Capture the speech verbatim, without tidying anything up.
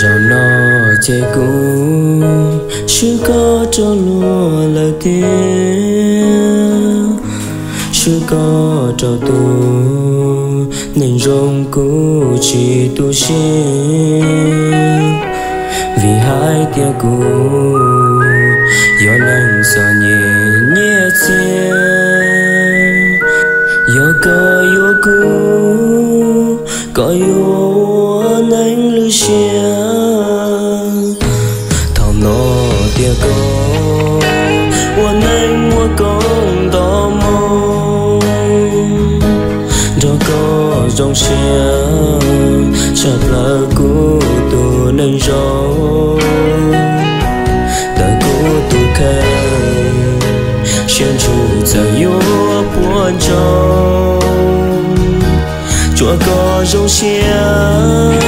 Rao no che gu Shu ko cho lua la kia Shu ko cho tu Nên rong cu chi tu xin Vì hai tia gu Yo nang so nye nye tia Yo ko yo gu Ko yo nang lu xia trong xe chợt lỡ cú tu nên gió đời cú tu khen xuyên chủ giờ yếu buồn trâu chúa có trong xe